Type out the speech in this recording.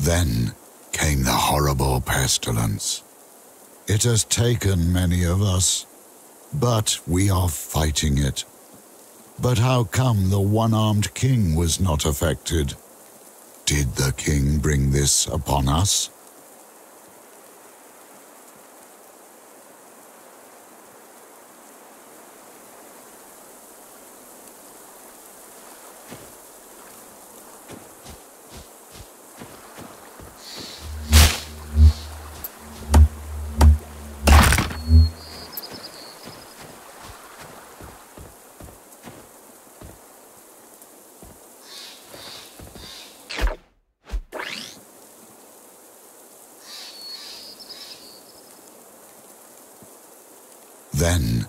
Then came the horrible pestilence. It has taken many of us, but we are fighting it. But how come the one-armed king was not affected? Did the king bring this upon us? Then